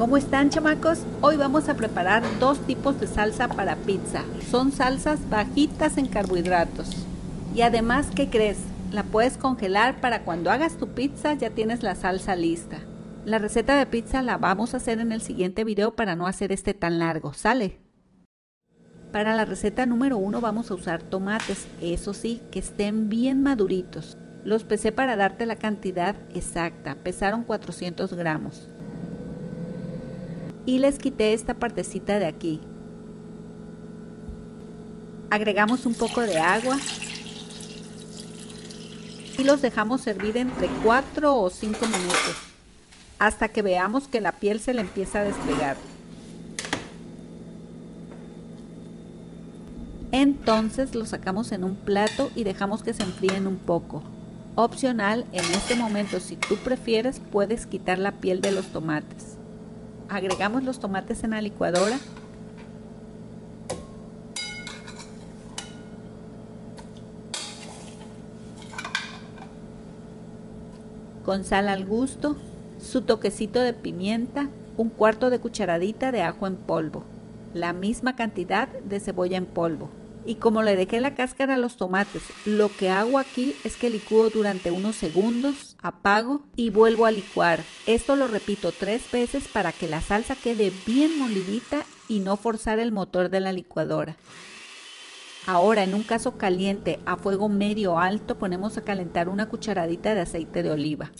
¿Cómo están, chamacos? Hoy vamos a preparar dos tipos de salsa para pizza. Son salsas bajitas en carbohidratos. Y además, ¿qué crees? La puedes congelar para cuando hagas tu pizza ya tienes la salsa lista. La receta de pizza la vamos a hacer en el siguiente video para no hacer este tan largo, ¿sale? Para la receta número 1 vamos a usar tomates, eso sí, que estén bien maduritos. Los pesé para darte la cantidad exacta, pesaron 400 gramos. Y les quité esta partecita de aquí. Agregamos un poco de agua. Y los dejamos hervir entre 4 o 5 minutos, hasta que veamos que la piel se le empieza a despegar. Entonces los sacamos en un plato y dejamos que se enfríen un poco. Opcional, en este momento, si tú prefieres, puedes quitar la piel de los tomates. Agregamos los tomates en la licuadora. Con sal al gusto, su toquecito de pimienta, un cuarto de cucharadita de ajo en polvo, la misma cantidad de cebolla en polvo. Y como le dejé la cáscara a los tomates, lo que hago aquí es que licúo durante unos segundos, apago y vuelvo a licuar. Esto lo repito 3 veces para que la salsa quede bien molidita y no forzar el motor de la licuadora. Ahora, en un cazo caliente a fuego medio alto, ponemos a calentar una cucharadita de aceite de oliva.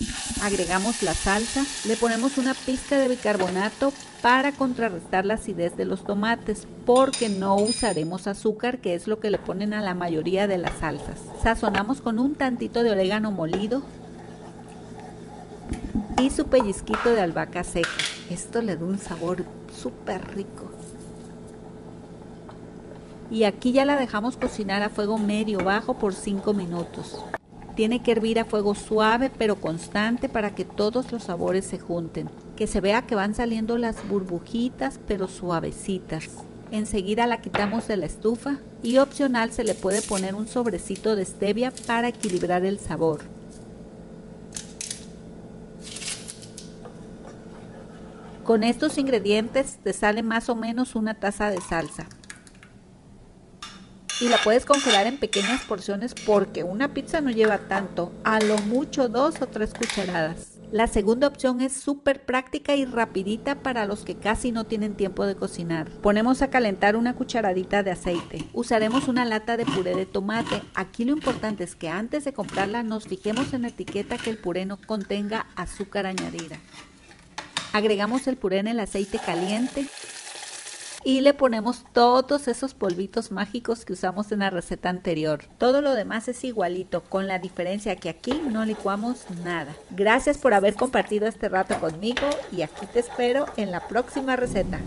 Agregamos la salsa, le ponemos una pizca de bicarbonato para contrarrestar la acidez de los tomates, porque no usaremos azúcar, que es lo que le ponen a la mayoría de las salsas. Sazonamos con un tantito de orégano molido y su pellizquito de albahaca seca. Esto le da un sabor súper rico. Y aquí ya la dejamos cocinar a fuego medio bajo por 5 minutos. Tiene que hervir a fuego suave pero constante para que todos los sabores se junten. Que se vea que van saliendo las burbujitas pero suavecitas. Enseguida la quitamos de la estufa y opcional se le puede poner un sobrecito de stevia para equilibrar el sabor. Con estos ingredientes te sale más o menos una taza de salsa. Y la puedes congelar en pequeñas porciones porque una pizza no lleva tanto, a lo mucho 2 o 3 cucharadas. La segunda opción es súper práctica y rapidita para los que casi no tienen tiempo de cocinar. Ponemos a calentar una cucharadita de aceite. Usaremos una lata de puré de tomate. Aquí lo importante es que antes de comprarla nos fijemos en la etiqueta que el puré no contenga azúcar añadida. Agregamos el puré en el aceite caliente. Y le ponemos todos esos polvitos mágicos que usamos en la receta anterior. Todo lo demás es igualito, con la diferencia que aquí no licuamos nada. Gracias por haber compartido este rato conmigo y aquí te espero en la próxima receta.